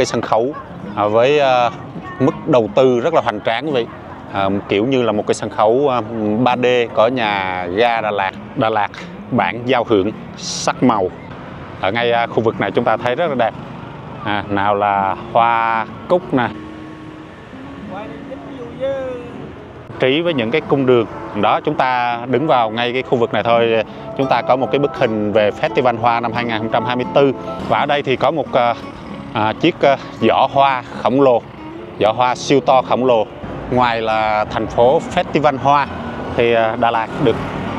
cái sân khấu với mức đầu tư rất là hoành tráng quý vị. Kiểu như là một cái sân khấu 3D có nhà ga Đà Lạt, bản giao hưởng sắc màu. Ở ngay khu vực này chúng ta thấy rất là đẹp. Nào là hoa cúc nè, trí với những cái cung đường đó. Chúng ta đứng vào ngay cái khu vực này thôi, chúng ta có một cái bức hình về Festival Hoa năm 2024. Và ở đây thì có một chiếc giỏ hoa khổng lồ, giỏ hoa siêu to khổng lồ. Ngoài là thành phố Festival Hoa thì Đà Lạt được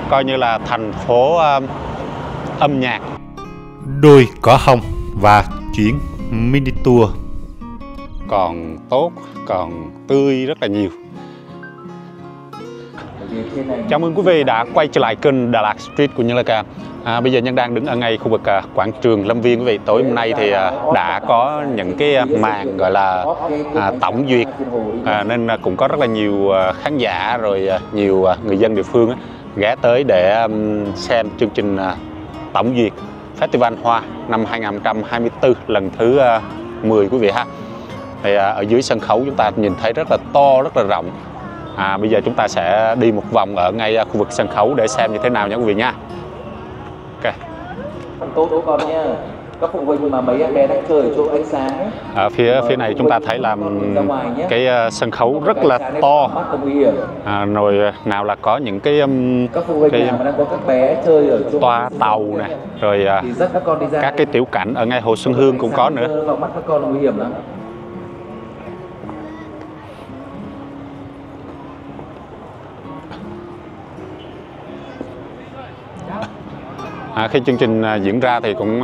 coi như là thành phố âm nhạc. Đôi cỏ hồng và chuyến mini tour còn tốt, còn tươi rất là nhiều. Chào mừng quý vị đã quay trở lại kênh Đà Lạt Street của Nhân Lai. Bây giờ Nhân đang đứng ở ngay khu vực quảng trường Lâm Viên quý vị. Tối hôm nay thì đã có những cái màn gọi là tổng duyệt, nên cũng có rất là nhiều khán giả rồi nhiều người dân địa phương ghé tới để xem chương trình tổng duyệt Festival Hoa năm 2024 lần thứ 10 quý vị ha. Thì ở dưới sân khấu chúng ta nhìn thấy rất là to, rất là rộng. Bây giờ chúng ta sẽ đi một vòng ở ngay khu vực sân khấu để xem như thế nào nha quý vị nha. Ok. Tố con nha. Các phụ huynh mà mấy em bé đang chơi chỗ ánh sáng. Ở phía này chúng ta thấy là cái sân khấu rất là to. Rồi nào là có những cái toa tàu này, rồi các cái tiểu cảnh ở ngay Hồ Xuân Hương cũng có nữa. Vào mắt các con nguy hiểm lắm. Khi chương trình diễn ra thì cũng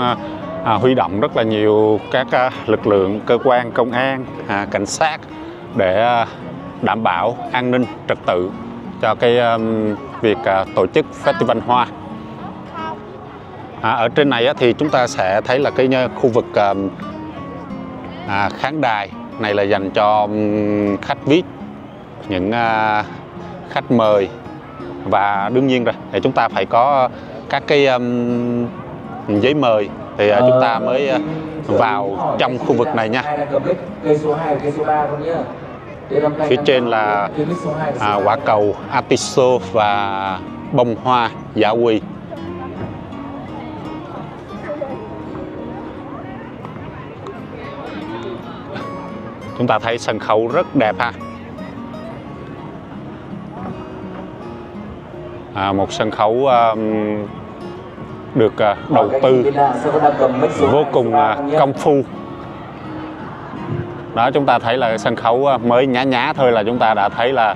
huy động rất là nhiều các lực lượng cơ quan công an, cảnh sát để đảm bảo an ninh trật tự cho cái việc tổ chức Festival Hoa. Ở trên này thì chúng ta sẽ thấy là cái khu vực khán đài này là dành cho khách VIP, những khách mời, và đương nhiên rồi thì chúng ta phải có các cái giấy mời thì chúng ta mới vào trong khu vực này nha. Phía trên là quả cầu artiso và bông hoa giả quỳ. Chúng ta thấy sân khấu rất đẹp ha. Một sân khấu được đầu tư vô cùng công phu. Đó, chúng ta thấy là sân khấu mới nhá nhá thôi là chúng ta đã thấy là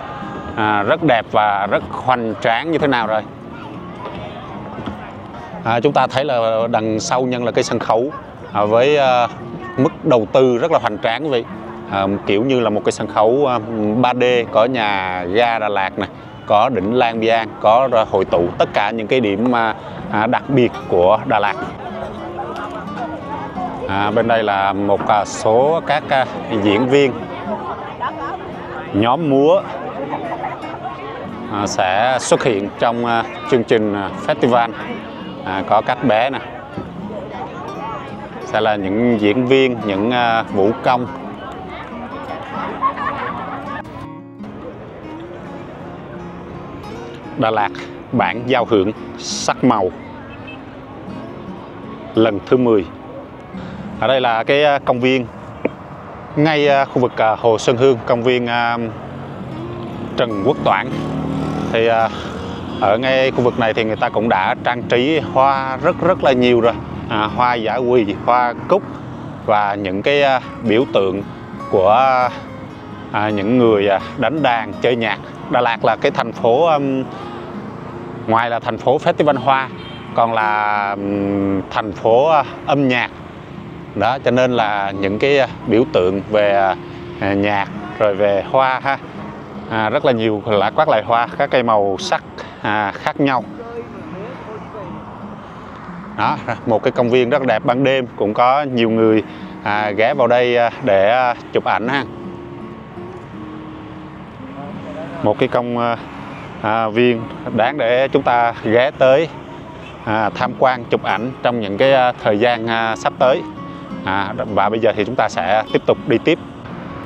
rất đẹp và rất hoành tráng như thế nào rồi. Chúng ta thấy là đằng sau Nhân là cái sân khấu với mức đầu tư rất là hoành tráng quý vị. Kiểu như là một cái sân khấu 3D có nhà ga Đà Lạt này, có đỉnh Lang Biang, có hội tụ tất cả những cái điểm mà đặc biệt của Đà Lạt. Bên đây là một số các diễn viên, nhóm múa sẽ xuất hiện trong chương trình festival. Có các bé nè, sẽ là những diễn viên, những vũ công. Đà Lạt bản giao hưởng sắc màu lần thứ 10. Ở đây là cái công viên ngay khu vực Hồ Xuân Hương, công viên Trần Quốc Toản. Thì ở ngay khu vực này thì người ta cũng đã trang trí hoa rất là nhiều rồi. Hoa dã quỳ, hoa cúc và những cái biểu tượng của những người đánh đàn chơi nhạc. Đà Lạt là cái thành phố, ngoài là thành phố Festival Hoa còn là thành phố âm nhạc. Đó, cho nên là những cái biểu tượng về nhạc rồi về hoa ha, rất là nhiều các loại hoa, các cây màu sắc khác nhau. Đó, một cái công viên rất đẹp, ban đêm cũng có nhiều người ghé vào đây để chụp ảnh ha. Một cái công viên đáng để chúng ta ghé tới tham quan chụp ảnh trong những cái thời gian sắp tới. Và bây giờ thì chúng ta sẽ tiếp tục đi tiếp.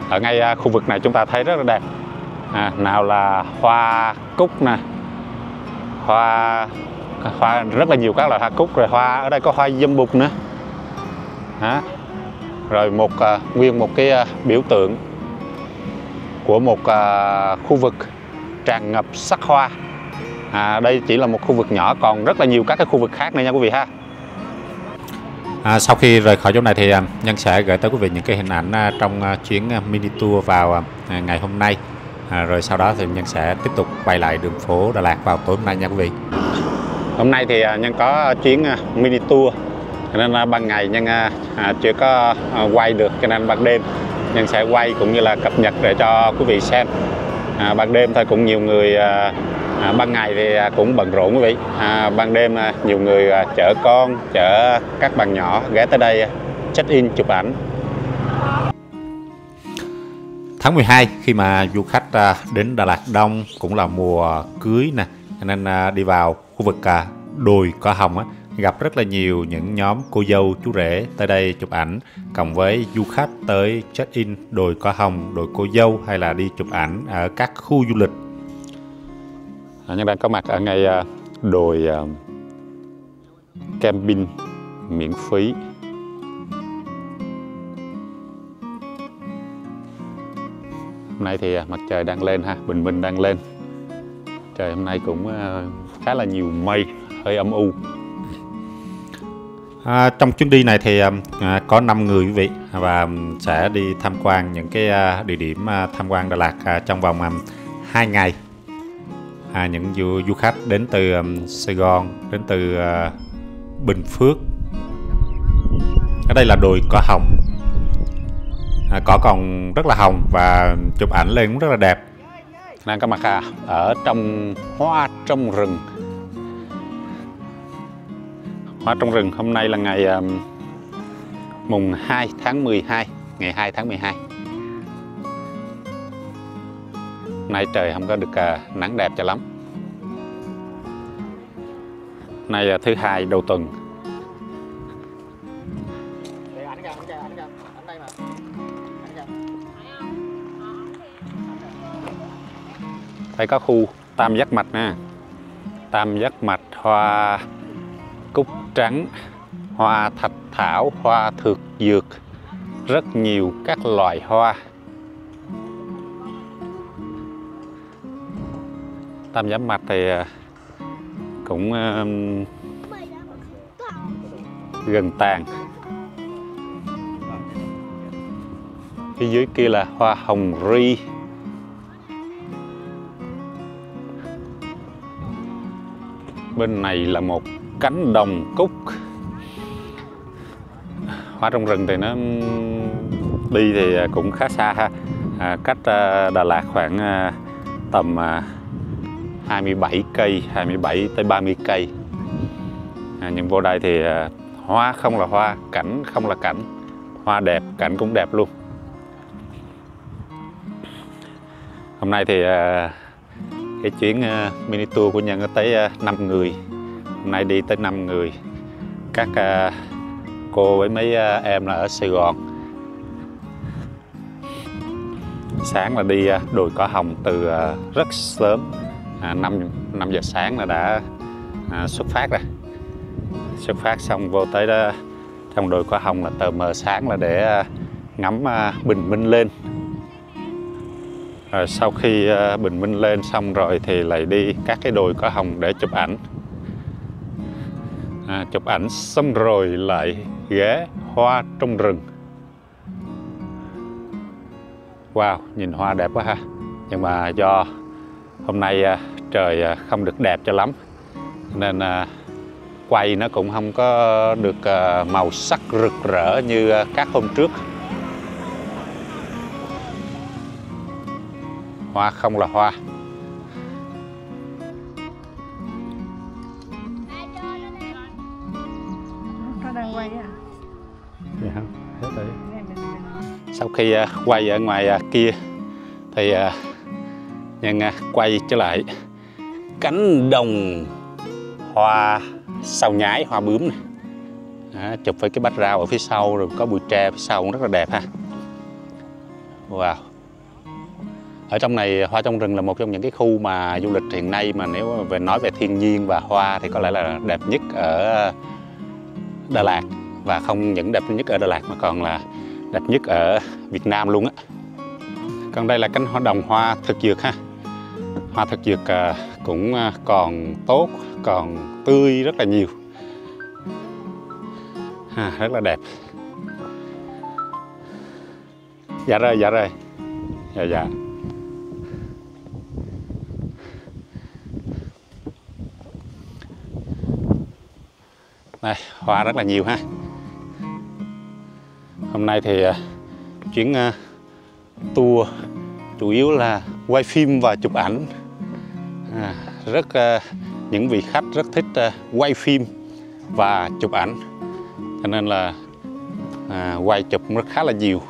Ở ngay khu vực này chúng ta thấy rất là đẹp, nào là hoa cúc nè, hoa rất là nhiều các loại hoa cúc, rồi hoa ở đây có hoa dâm bụt nữa. Rồi nguyên một cái biểu tượng của một khu vực tràn ngập sắc hoa. Đây chỉ là một khu vực nhỏ, còn rất là nhiều các cái khu vực khác này nha quý vị ha. Sau khi rời khỏi chỗ này thì Nhân sẽ gửi tới quý vị những cái hình ảnh trong chuyến mini tour vào ngày hôm nay. Rồi sau đó thì Nhân sẽ tiếp tục quay lại đường phố Đà Lạt vào tối hôm nay nha quý vị. Hôm nay thì Nhân có chuyến mini tour, cho nên ban ngày Nhân chưa có quay được, cho nên ban đêm Nhân sẽ quay cũng như là cập nhật để cho quý vị xem. Ban đêm thôi cũng nhiều người, ban ngày thì cũng bận rộn quý vị, ban đêm nhiều người chở con, chở các bạn nhỏ ghé tới đây check in chụp ảnh. Tháng 12 khi mà du khách đến Đà Lạt đông, cũng là mùa cưới nè, nên đi vào khu vực đồi cỏ hồng gặp rất là nhiều những nhóm cô dâu chú rể tới đây chụp ảnh, cộng với du khách tới check in đồi cỏ hồng, đồi cô dâu hay là đi chụp ảnh ở các khu du lịch. Nhân đang có mặt ở ngay đồi camping miễn phí. Hôm nay thì mặt trời đang lên ha, bình minh đang lên. Trời hôm nay cũng khá là nhiều mây, hơi âm u. Trong chuyến đi này thì có 5 người quý vị, và sẽ đi tham quan những cái địa điểm tham quan Đà Lạt trong vòng 2 ngày. Những du khách đến từ Sài Gòn, đến từ Bình Phước. Ở đây là đồi cỏ hồng, cỏ còn rất là hồng và chụp ảnh lên cũng rất là đẹp. Đang có mặt ở trong hoa trong rừng. Hoa trong rừng hôm nay là ngày mùng 2 tháng 12, ngày 2 tháng 12. Hôm nay trời không có được nắng đẹp cho lắm. Hôm nay là thứ hai đầu tuần. Đây có khu tam giác mạch nè, tam giác mạch, hoa cúc trắng, hoa thạch thảo, hoa thược dược, rất nhiều các loài hoa. Tam giác mạch thì cũng gần tàn. Phía dưới kia là hoa hồng ri. Bên này là một cánh đồng cúc. Hoa trong rừng thì nó đi thì cũng khá xa ha, cách Đà Lạt khoảng tầm 27 cây, 27 tới 30 cây. Nhưng vô đây thì hoa không là hoa, cảnh không là cảnh, hoa đẹp, cảnh cũng đẹp luôn. Hôm nay thì cái chuyến mini tour của Nhân tới 5 người. Hôm nay đi tới 5 người. Các cô với mấy em là ở Sài Gòn. Sáng là đi đồi cỏ hồng từ rất sớm, 5 giờ sáng là đã xuất phát rồi. Xuất phát xong vô tới đó, trong đồi cỏ hồng là tờ mờ sáng là để ngắm bình minh lên. Rồi sau khi bình minh lên xong rồi thì lại đi các cái đồi cỏ hồng để chụp ảnh. Chụp ảnh xong rồi lại ghé hoa trong rừng. Wow, nhìn hoa đẹp quá ha. Nhưng mà do hôm nay trời không được đẹp cho lắm, nên quay nó cũng không có được màu sắc rực rỡ như các hôm trước. Hoa không là hoa. Sau khi quay ở ngoài kia thì Nhân quay trở lại cánh đồng hoa sao nhái, hoa bướm này. Đó, chụp với cái bách rau ở phía sau, rồi có bụi tre phía sau cũng rất là đẹp ha. Wow. Ở trong này hoa trong rừng là một trong những cái khu mà du lịch hiện nay mà nếu về nói về thiên nhiên và hoa thì có lẽ là đẹp nhất ở Đà Lạt, và không những đẹp nhất ở Đà Lạt mà còn là đẹp nhất ở Việt Nam luôn á. Còn đây là cánh hoa đồng hoa thực dược ha. Hoa thực dược cũng còn tốt, còn tươi rất là nhiều. À, rất là đẹp. Dạ rồi, dạ rồi. Dạ dạ. Đây, hoa rất là nhiều ha. Hôm nay thì chuyến tour chủ yếu là quay phim và chụp ảnh. Rất những vị khách rất thích quay phim và chụp ảnh, cho nên là quay chụp rất khá là nhiều.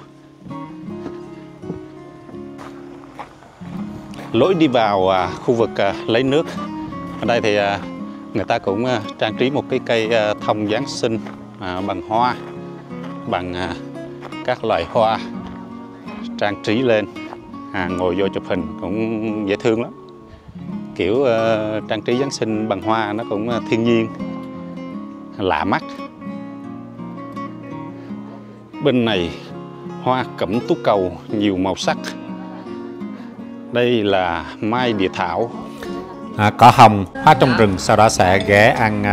Lối đi vào khu vực lấy nước ở đây thì người ta cũng trang trí một cái cây thông Giáng sinh bằng hoa, bằng các loại hoa trang trí lên. Ngồi vô chụp hình cũng dễ thương lắm. Kiểu trang trí Giáng sinh bằng hoa nó cũng thiên nhiên, lạ mắt. Bên này hoa cẩm tú cầu nhiều màu sắc. Đây là mai địa thảo, cỏ hồng, hoa trong rừng. Sau đó sẽ ghé ăn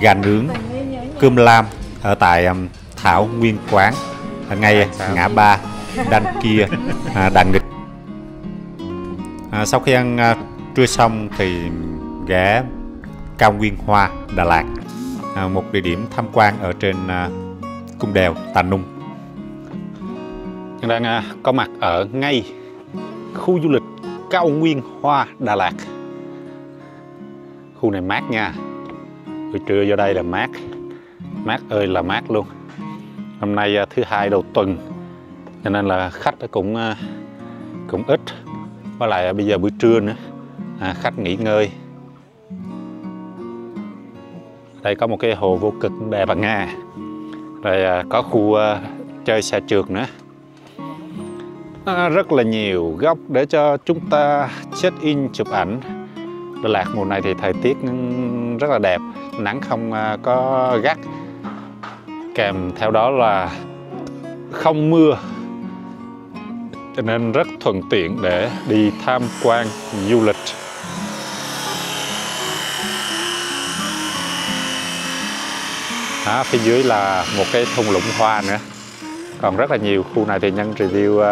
gà nướng cơm lam ở tại Thảo Nguyên Quán ở ngay ngã ba đằng kia đằng địch. Sau khi ăn trưa xong thì ghé Cao Nguyên Hoa Đà Lạt, một địa điểm tham quan ở trên cung đèo Tà Nung. Đang có mặt ở ngay khu du lịch Cao Nguyên Hoa Đà Lạt. Khu này mát nha. Buổi trưa vô đây là mát. Mát ơi là mát luôn. Hôm nay thứ hai đầu tuần cho nên là khách cũng ít. Với lại bây giờ buổi trưa nữa, khách nghỉ ngơi. Đây có một cái hồ vô cực bè Bà Nga. Rồi có khu chơi xe trượt nữa. Rất là nhiều góc để cho chúng ta check in chụp ảnh. Đà Lạt mùa này thì thời tiết rất là đẹp, nắng không có gắt, kèm theo đó là không mưa, cho nên rất thuận tiện để đi tham quan du lịch. Đó, phía dưới là một cái thung lũng hoa nữa. Còn rất là nhiều, khu này thì Nhân review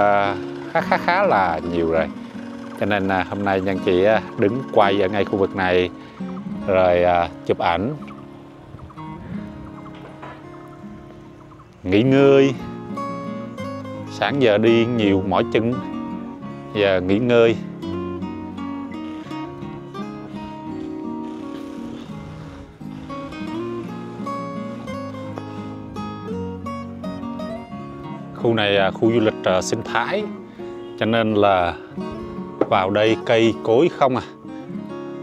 khá là nhiều rồi. Cho nên hôm nay Nhân chỉ đứng quay ở ngay khu vực này rồi chụp ảnh, nghỉ ngơi. Sáng giờ đi nhiều mỏi chân, giờ nghỉ ngơi. Khu này là khu du lịch sinh thái, cho nên là vào đây cây cối không à.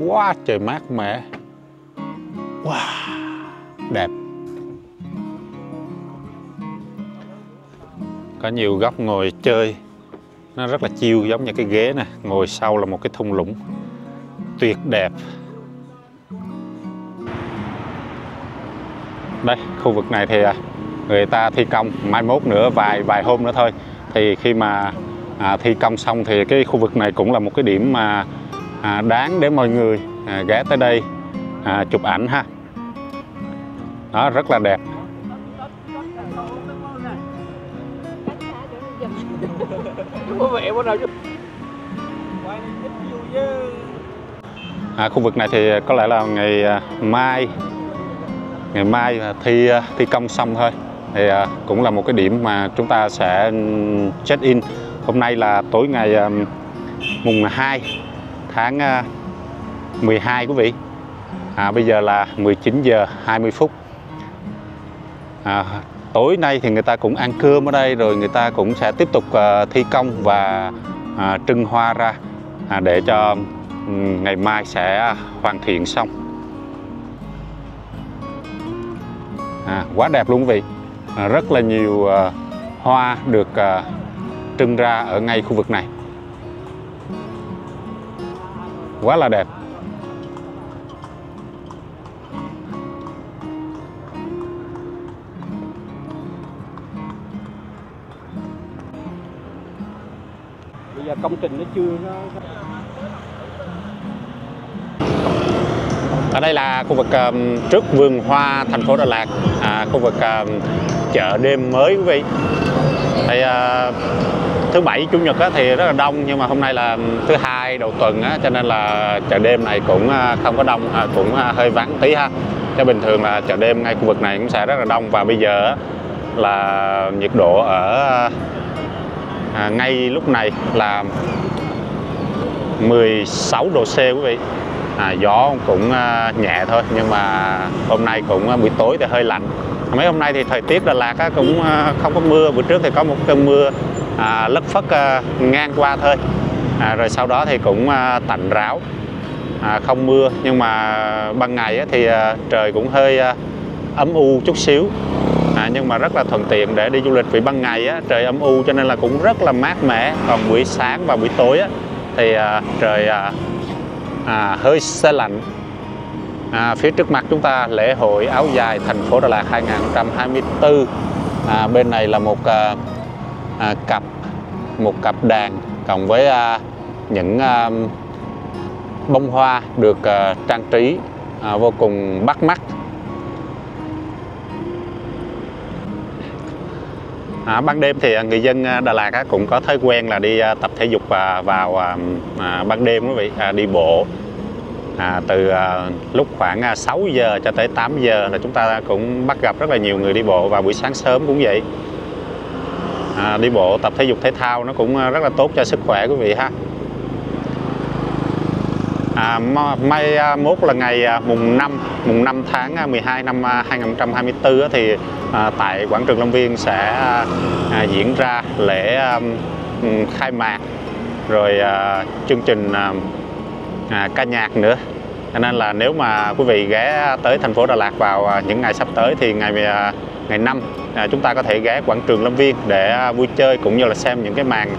Quá trời mát mẻ. Wow, đẹp. Có nhiều góc ngồi chơi, nó rất là chill, giống như cái ghế nè. Ngồi sau là một cái thung lũng tuyệt đẹp. Đây, khu vực này thì người ta thi công, mai mốt nữa vài hôm nữa thôi thì khi mà thi công xong thì cái khu vực này cũng là một cái điểm mà đáng để mọi người ghé tới đây chụp ảnh ha. Đó, rất là đẹp. Khu vực này thì có lẽ là ngày mai thi công xong thôi thì cũng là một cái điểm mà chúng ta sẽ check in. Hôm nay là tối ngày mùng 2 tháng 12 quý vị. Bây giờ là 19:20. Tối nay thì người ta cũng ăn cơm ở đây, rồi người ta cũng sẽ tiếp tục thi công và trưng hoa ra để cho ngày mai sẽ hoàn thiện xong. Quá đẹp luôn quý vị. Rất là nhiều hoa được trưng ra ở ngay khu vực này, quá là đẹp. Bây giờ công trình nó chưa. Ở đây là khu vực trước vườn hoa thành phố Đà Lạt, khu vực chợ đêm mới quý vị. Thì thứ bảy chủ nhật thì rất là đông, nhưng mà hôm nay là thứ hai đầu tuần cho nên là chợ đêm này cũng không có đông, cũng hơi vắng tí ha. Cho bình thường là chợ đêm ngay khu vực này cũng sẽ rất là đông, và bây giờ là nhiệt độ ở ngay lúc này là 16 độ C quý vị. Gió cũng nhẹ thôi, nhưng mà hôm nay cũng buổi tối thì hơi lạnh. Mấy hôm nay thì thời tiết Đà Lạt cũng không có mưa, bữa trước thì có một cơn mưa lất phất ngang qua thôi, rồi sau đó thì cũng tạnh ráo, không mưa, nhưng mà ban ngày thì trời cũng hơi ấm u chút xíu, nhưng mà rất là thuận tiện để đi du lịch, vì ban ngày trời ấm u cho nên là cũng rất là mát mẻ. Còn buổi sáng và buổi tối thì trời hơi se lạnh. Phía trước mặt chúng ta lễ hội áo dài thành phố Đà Lạt 2024. Bên này là một cặp đàn cộng với những bông hoa được trang trí vô cùng bắt mắt. Ban đêm thì người dân Đà Lạt cũng có thói quen là đi tập thể dục vào ban đêm quý vị, đi bộ từ lúc khoảng 6 giờ cho tới 8 giờ là chúng ta cũng bắt gặp rất là nhiều người đi bộ, và buổi sáng sớm cũng vậy. Đi bộ tập thể dục thể thao nó cũng rất là tốt cho sức khỏe quý vị ha. Mai mốt là ngày mùng 5 tháng 12 năm 2024 thì tại quảng trường Lâm Viên sẽ diễn ra lễ khai mạc, rồi chương trình ca nhạc nữa. Cho nên là nếu mà quý vị ghé tới thành phố Đà Lạt vào những ngày sắp tới thì ngày 5 chúng ta có thể ghé quảng trường Lâm Viên để vui chơi, cũng như là xem những cái màn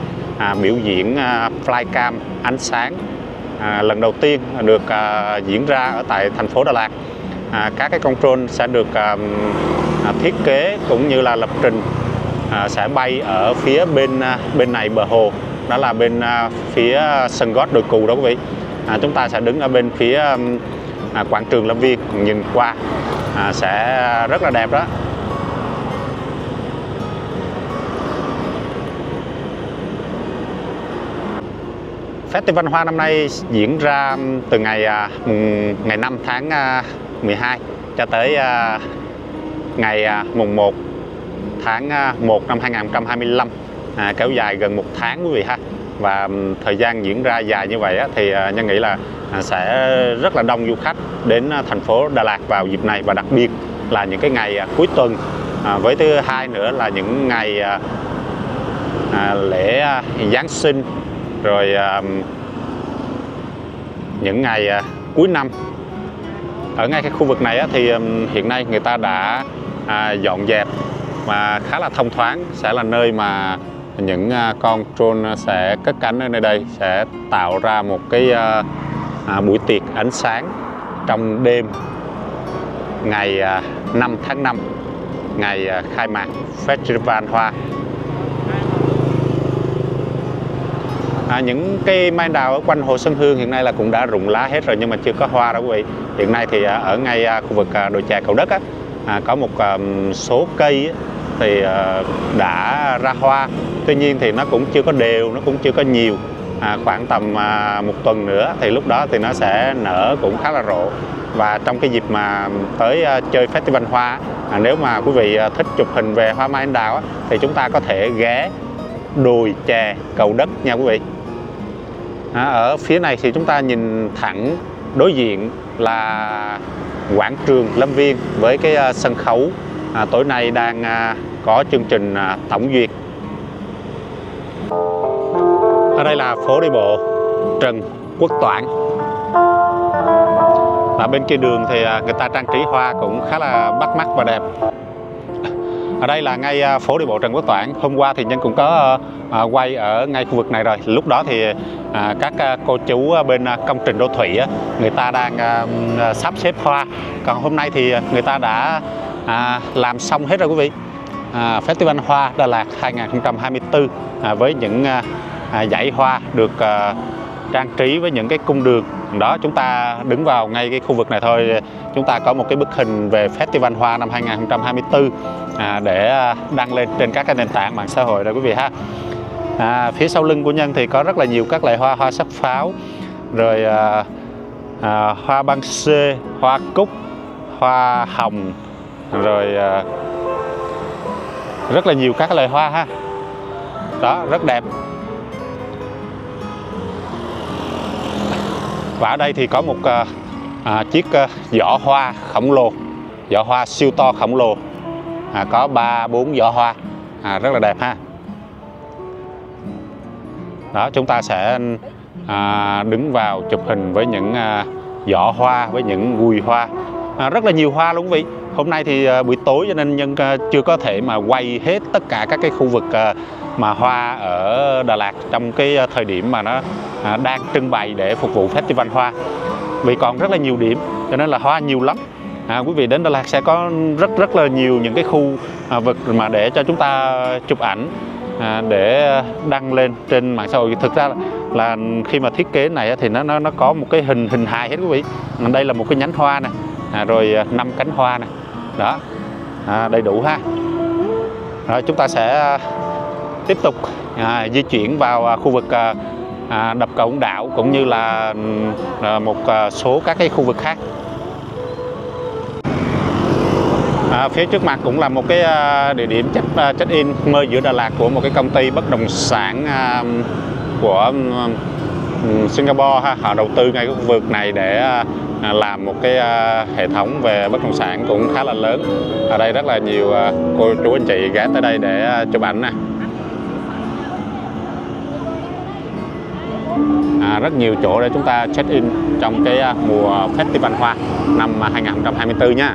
biểu diễn flycam ánh sáng lần đầu tiên được diễn ra ở tại thành phố Đà Lạt. Các cái con drone sẽ được thiết kế cũng như là lập trình sẽ bay ở phía bên này bờ hồ, đó là bên phía sân golf Đồi Cù đó quý vị. Chúng ta sẽ đứng ở bên phía quảng trường Lâm Viên nhìn qua sẽ rất là đẹp đó. Festival Hoa năm nay diễn ra từ ngày 5 tháng 12 cho tới ngày mùng 1 tháng 1 năm 2025, kéo dài gần một tháng quý vị ha. Và thời gian diễn ra dài như vậy thì Nhân nghĩ là sẽ rất là đông du khách đến thành phố Đà Lạt vào dịp này, và đặc biệt là những cái ngày cuối tuần, với thứ hai nữa là những ngày lễ Giáng sinh, rồi những ngày cuối năm. Ở ngay cái khu vực này thì hiện nay người ta đã dọn dẹp và khá là thông thoáng, sẽ là nơi mà những con drone sẽ cất cánh ở nơi đây, sẽ tạo ra một cái buổi tiệc ánh sáng trong đêm ngày 5 tháng 5, ngày khai mạc Festival Hoa. Những cây mai anh đào ở quanh hồ Xuân Hương hiện nay là cũng đã rụng lá hết rồi, nhưng mà chưa có hoa đâu quý vị. Hiện nay thì ở ngay khu vực đồi chè Cầu Đất có một số cây thì đã ra hoa, tuy nhiên thì nó cũng chưa có đều, nó cũng chưa có nhiều. Khoảng tầm một tuần nữa thì lúc đó thì nó sẽ nở cũng khá là rộ. Và trong cái dịp mà tới chơi Festival Hoa, nếu mà quý vị thích chụp hình về hoa mai anh đào thì chúng ta có thể ghé đồi chè Cầu Đất nha quý vị. Ở phía này thì chúng ta nhìn thẳng đối diện là quảng trường Lâm Viên với cái sân khấu. Tối nay đang có chương trình tổng duyệt. Ở đây là phố đi bộ Trần Quốc Toản. Và bên kia đường thì người ta trang trí hoa cũng khá là bắt mắt và đẹp. Ở đây là ngay phố đi bộ Trần Quốc Toản. Hôm qua thì Nhân cũng có quay ở ngay khu vực này rồi. Lúc đó thì các cô chú bên công trình đô thị người ta đang sắp xếp hoa. Còn hôm nay thì người ta đã làm xong hết rồi quý vị. Festival Hoa Đà Lạt 2024 với những dãy hoa được trang trí với những cái cung đường. Đó, chúng ta đứng vào ngay cái khu vực này thôi, chúng ta có một cái bức hình về Festival Hoa năm 2024 để đăng lên trên các cái nền tảng mạng xã hội rồi quý vị ha. Phía sau lưng của Nhân thì có rất là nhiều các loại hoa, hoa sắc pháo, rồi hoa băng xê, hoa cúc, hoa hồng, rồi rất là nhiều các loại hoa ha. Đó, rất đẹp. Và ở đây thì có một chiếc giỏ hoa khổng lồ, giỏ hoa siêu to khổng lồ, có 3-4 giỏ hoa, rất là đẹp ha. Đó, chúng ta sẽ đứng vào chụp hình với những giỏ hoa, với những gùi hoa, rất là nhiều hoa luôn quý vị. Hôm nay thì buổi tối cho nên Nhân chưa có thể mà quay hết tất cả các cái khu vực mà hoa ở Đà Lạt trong cái thời điểm mà nó đang trưng bày để phục vụ Festival Hoa, vì còn rất là nhiều điểm cho nên là hoa nhiều lắm. Quý vị đến Đà Lạt sẽ có rất là nhiều những cái khu vực mà để cho chúng ta chụp ảnh để đăng lên trên mạng xã hội. Thực ra là khi mà thiết kế này thì nó có một cái hình hài hết quý vị. Đây là một cái nhánh hoa nè, rồi 5 cánh hoa nè, đó, đầy đủ ha. Rồi chúng ta sẽ tiếp tục di chuyển vào khu vực đập cầu Ông Đạo cũng như là một số các cái khu vực khác. Phía trước mặt cũng là một cái địa điểm check-in mơ giữa Đà Lạt của một cái công ty bất động sản của Singapore ha. Họ đầu tư ngay cái khu vực này để làm một cái hệ thống về bất động sản cũng khá là lớn. Ở đây rất là nhiều cô chú anh chị ghé tới đây để chụp ảnh nè. Rất nhiều chỗ để chúng ta check in trong cái mùa Festival Hoa năm 2024 nha.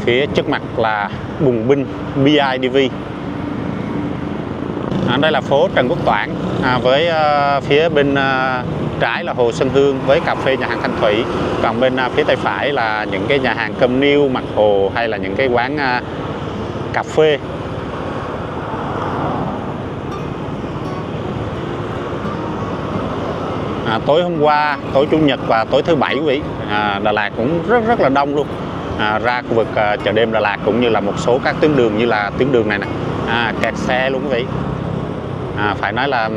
Phía trước mặt là bùng binh BIDV. Đây là phố Trần Quốc Toản, với phía bên trái là Hồ Xuân Hương với cà phê nhà hàng Thanh Thủy. Còn bên phía tay phải là những cái nhà hàng cơm niêu, mặt hồ hay là những cái quán cà phê. Tối hôm qua, tối Chủ nhật và tối thứ Bảy quý vị, Đà Lạt cũng rất là đông luôn. Ra khu vực chợ đêm Đà Lạt cũng như là một số các tuyến đường như là tuyến đường này nè, kẹt xe luôn quý vị. Phải nói là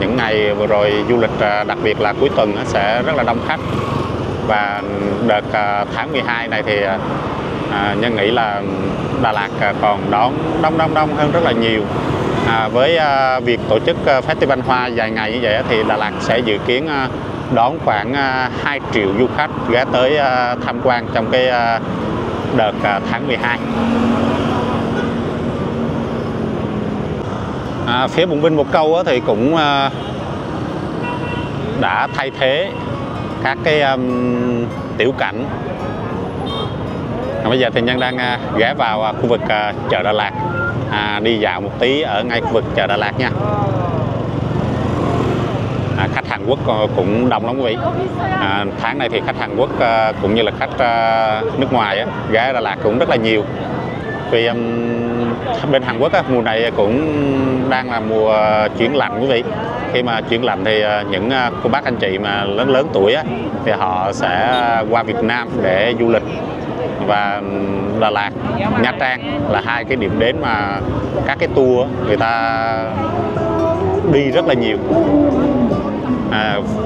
những ngày vừa rồi du lịch, đặc biệt là cuối tuần sẽ rất là đông khách. Và đợt tháng 12 này thì Nhân nghĩ là Đà Lạt còn đón đông hơn rất là nhiều. Với việc tổ chức Festival Hoa dài ngày như vậy thì Đà Lạt sẽ dự kiến đón khoảng 2 triệu du khách ghé tới tham quan trong cái đợt tháng 12. Phía bùng binh một câu thì cũng đã thay thế các cái tiểu cảnh. Bây giờ thì Nhân đang ghé vào khu vực chợ Đà Lạt, đi dạo một tí ở ngay khu vực chợ Đà Lạt nha. Khách Hàn Quốc cũng đông lắm quý vị. Tháng này thì khách Hàn Quốc cũng như là khách nước ngoài ghé Đà Lạt cũng rất là nhiều. Vì bên Hàn Quốc mùa này cũng đang là mùa chuyển lạnh quý vị. Khi mà chuyển lạnh thì những cô bác anh chị mà lớn tuổi thì họ sẽ qua Việt Nam để du lịch. Và Đà Lạt, Nha Trang là hai cái điểm đến mà các cái tour người ta đi rất là nhiều.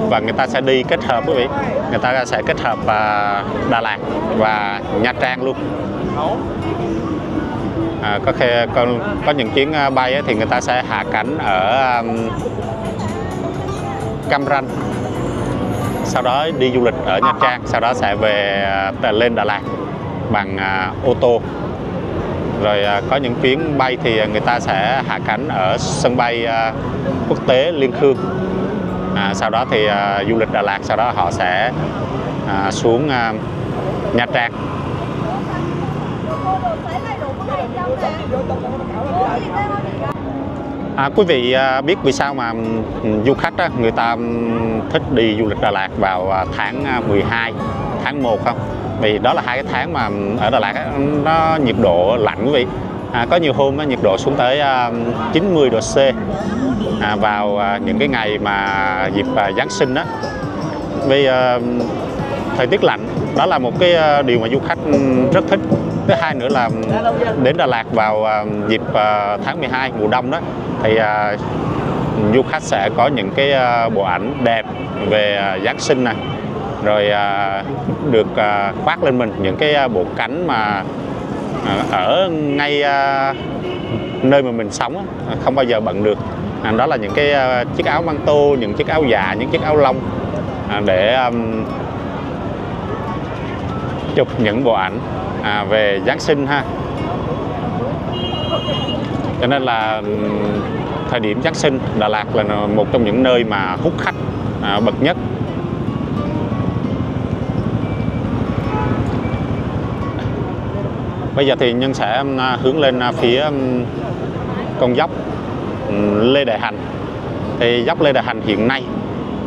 Và người ta sẽ đi kết hợp quý vị. Người ta sẽ kết hợp Đà Lạt và Nha Trang luôn. Có những chuyến bay thì người ta sẽ hạ cánh ở Cam Ranh, sau đó đi du lịch ở Nha Trang, sau đó sẽ về lên Đà Lạt bằng ô tô. Rồi có những chuyến bay thì người ta sẽ hạ cánh ở sân bay quốc tế Liên Khương Sau đó thì du lịch Đà Lạt, sau đó họ sẽ xuống Nha Trang. Quý vị biết vì sao mà du khách người ta thích đi du lịch Đà Lạt vào tháng 12, tháng 1 không? Vì đó là hai cái tháng mà ở Đà Lạt nó nhiệt độ lạnh quý vị. Có nhiều hôm nhiệt độ xuống tới 90 độ C vào những cái ngày mà dịp Giáng sinh đó. Vì thời tiết lạnh đó là một cái điều mà du khách rất thích. Thứ hai nữa là đến Đà Lạt vào dịp tháng 12 mùa đông đó thì du khách sẽ có những cái bộ ảnh đẹp về Giáng sinh này, rồi được khoác lên mình những cái bộ cánh mà ở ngay nơi mà mình sống không bao giờ bận được. Đó là những cái chiếc áo măng tô, những chiếc áo dạ, những chiếc áo lông để chụp những bộ ảnh về Giáng sinh ha. Cho nên là thời điểm Giáng sinh, Đà Lạt là một trong những nơi mà hút khách bậc nhất. Bây giờ thì Nhân sẽ hướng lên phía con dốc Lê Đại Hành. Thì dốc Lê Đại Hành hiện nay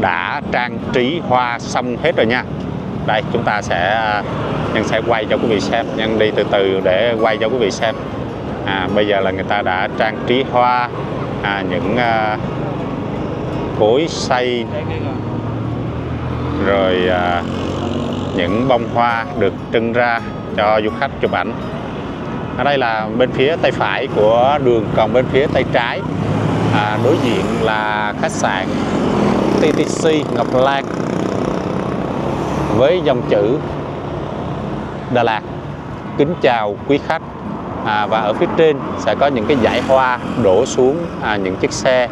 đã trang trí hoa xong hết rồi nha. Đây chúng ta sẽ, Nhân sẽ quay cho quý vị xem. Nhân đi từ từ để quay cho quý vị xem. Bây giờ là người ta đã trang trí hoa, những cối xay, rồi những bông hoa được trưng ra cho du khách chụp ảnh. Ở đây là bên phía tay phải của đường, còn bên phía tay trái đối diện là khách sạn TTC Ngọc Lan với dòng chữ Đà Lạt kính chào quý khách. Và ở phía trên sẽ có những cái dải hoa đổ xuống những chiếc xe,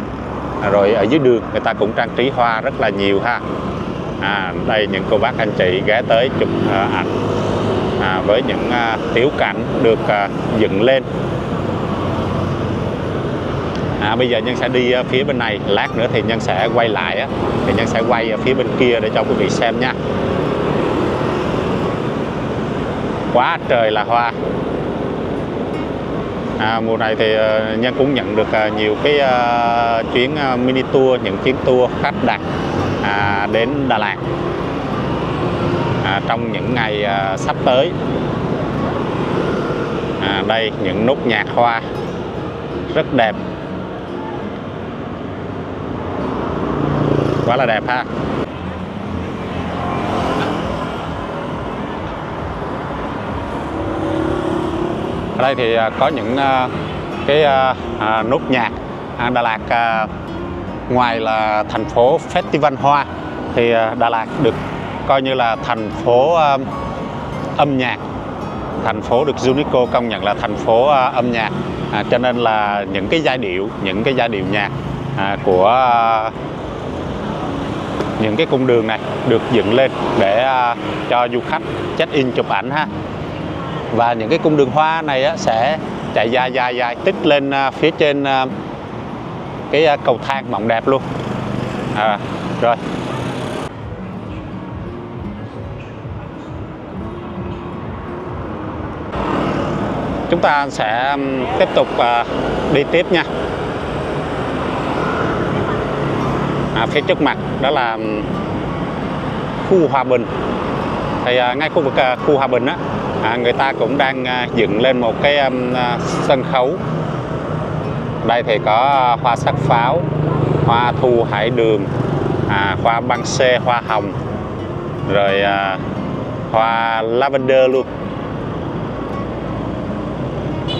rồi ở dưới đường người ta cũng trang trí hoa rất là nhiều ha. Đây những cô bác anh chị ghé tới chụp ảnh với những tiểu cảnh được dựng lên. Bây giờ Nhân sẽ đi phía bên này, lát nữa thì Nhân sẽ quay lại thì Nhân sẽ quay phía bên kia để cho quý vị xem nha. Quá trời là hoa. Mùa này thì Nhân cũng nhận được nhiều cái chuyến mini tour, những chuyến tour khách đặt đến Đà Lạt trong những ngày sắp tới. Đây những nốt nhạc hoa rất đẹp, quá là đẹp ha. Ở đây thì có những cái nốt nhạc. Đà Lạt ngoài là thành phố Festival Hoa thì Đà Lạt được coi như là thành phố âm nhạc. Thành phố được UNESCO công nhận là thành phố âm nhạc. Cho nên là những cái giai điệu nhạc của những cái cung đường này được dựng lên để cho du khách check in chụp ảnh ha. Và những cái cung đường hoa này sẽ chạy dài tít lên phía trên cái cầu thang mộng đẹp luôn. Rồi chúng ta sẽ tiếp tục đi tiếp nha. Phía trước mặt đó là khu Hòa Bình. Thì ngay khu vực khu Hòa Bình người ta cũng đang dựng lên một cái sân khấu. Đây thì có hoa sắc pháo, hoa thu hải đường, hoa băng xê, hoa hồng, rồi hoa lavender luôn.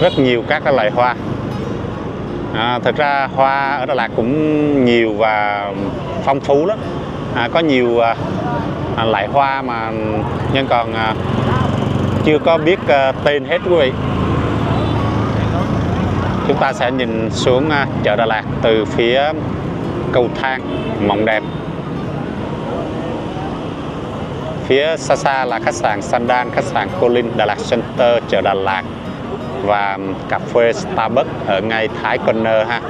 Rất nhiều các loại hoa. Thật ra hoa ở Đà Lạt cũng nhiều và phong phú lắm. Có nhiều loại hoa mà Nhân còn chưa có biết tên hết quý vị. Chúng ta sẽ nhìn xuống chợ Đà Lạt từ phía cầu thang mộng đẹp. Phía xa xa là khách sạn Sandan, khách sạn Colin, Đà Lạt Center, chợ Đà Lạt và cà phê Starbucks ở ngay Thái Corner ha.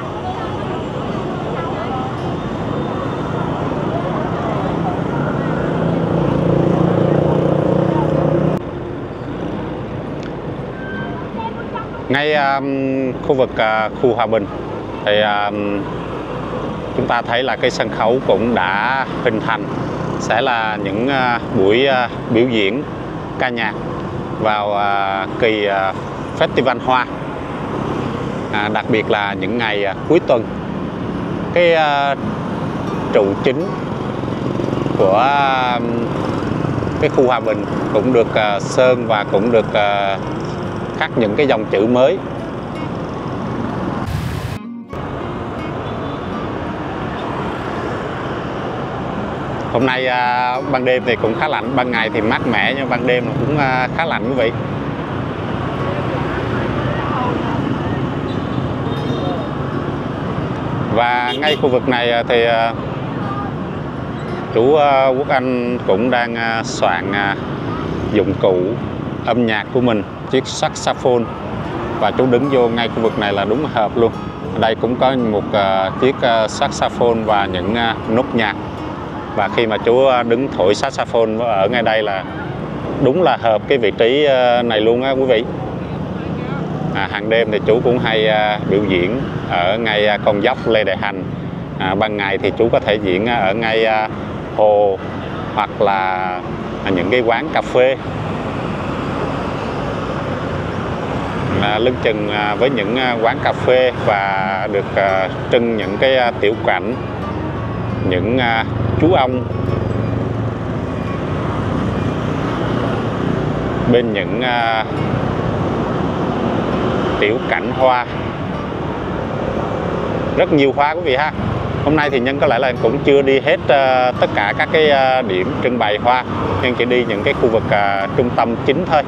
Ngay khu vực khu Hòa Bình thì chúng ta thấy là cái sân khấu cũng đã hình thành, sẽ là những buổi biểu diễn ca nhạc vào kỳ Festival Hoa, đặc biệt là những ngày cuối tuần. Cái trụ chính của cái khu Hòa Bình cũng được sơn và cũng được khắc những cái dòng chữ mới. Hôm nay ban đêm thì cũng khá lạnh, ban ngày thì mát mẻ nhưng ban đêm cũng khá lạnh quý vị. Và ngay khu vực này thì chủ Quốc Anh cũng đang soạn dụng cụ âm nhạc của mình, chiếc saxophone, và chú đứng vô ngay khu vực này là đúng hợp luôn. Ở đây cũng có một chiếc saxophone và những nốt nhạc, và khi mà chú đứng thổi saxophone ở ngay đây là đúng là hợp cái vị trí này luôn á quý vị. Hàng đêm thì chú cũng hay biểu diễn ở ngay con dốc Lê Đại Hành, ban ngày thì chú có thể diễn ở ngay hồ hoặc là những cái quán cà phê lưng chừng với những quán cà phê, và được trưng những cái tiểu cảnh, những chú ong bên những tiểu cảnh hoa, rất nhiều hoa quý vị ha. Hôm nay thì Nhân có lẽ là cũng chưa đi hết tất cả các cái điểm trưng bày hoa, nhưng chỉ đi những cái khu vực trung tâm chính thôi.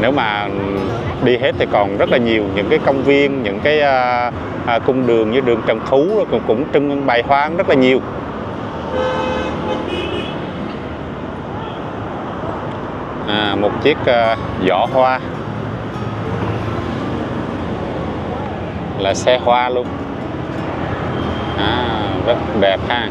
Nếu mà đi hết thì còn rất là nhiều những cái công viên, những cái cung đường như đường Trần Phú cũng trưng bày hoa rất là nhiều. Một chiếc giỏ hoa là xe hoa luôn, rất đẹp ha.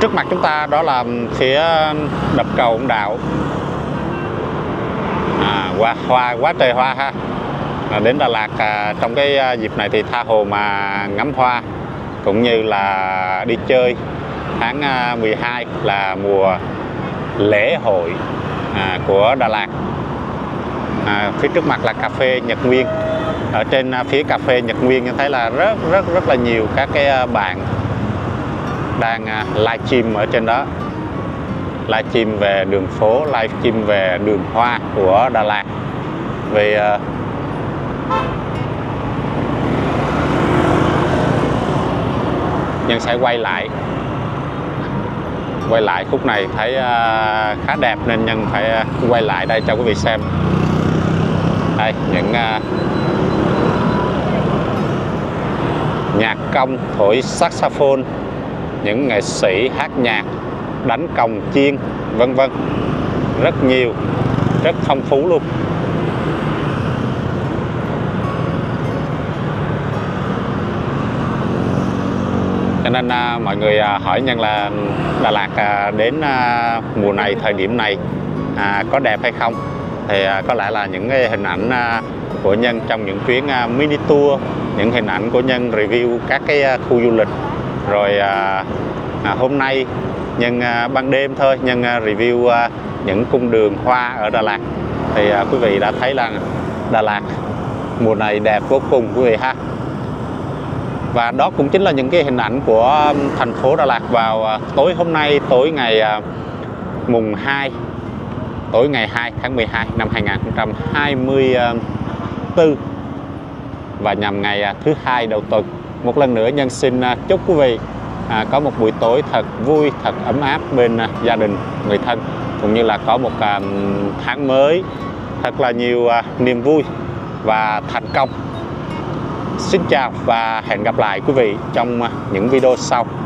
Trước mặt chúng ta đó là phía đập cầu Ông Đạo, quá trời hoa ha. Đến Đà Lạt trong cái dịp này thì tha hồ mà ngắm hoa cũng như là đi chơi. Tháng 12 là mùa lễ hội của Đà Lạt. Phía trước mặt là cà phê Nhật Nguyên. Ở trên phía cà phê Nhật Nguyên như thấy là rất là nhiều các cái bạn đang live stream ở trên đó, live stream về đường phố, live stream về đường hoa của Đà Lạt. Vì Nhân sẽ quay lại khúc này thấy khá đẹp nên Nhân phải quay lại đây cho quý vị xem. Đây những nhạc công thổi saxophone, những nghệ sĩ hát nhạc, đánh cồng chiên vân vân, rất nhiều, rất phong phú luôn. Cho nên mọi người hỏi Nhân là Đà Lạt đến mùa này, thời điểm này có đẹp hay không, thì có lẽ là những cái hình ảnh của Nhân trong những chuyến mini tour, những hình ảnh của Nhân review các cái khu du lịch. Rồi hôm nay Nhân ban đêm thôi, Nhân review những cung đường hoa ở Đà Lạt. Thì quý vị đã thấy là Đà Lạt mùa này đẹp vô cùng quý vị ha. Và đó cũng chính là những cái hình ảnh của thành phố Đà Lạt vào tối hôm nay, tối ngày mùng 2, tối ngày 2 tháng 12 năm 2024 và nhằm ngày thứ hai đầu tuần. Một lần nữa Nhân xin chúc quý vị có một buổi tối thật vui, thật ấm áp bên gia đình, người thân, cũng như là có một tháng mới thật là nhiều niềm vui và thành công. Xin chào và hẹn gặp lại quý vị trong những video sau.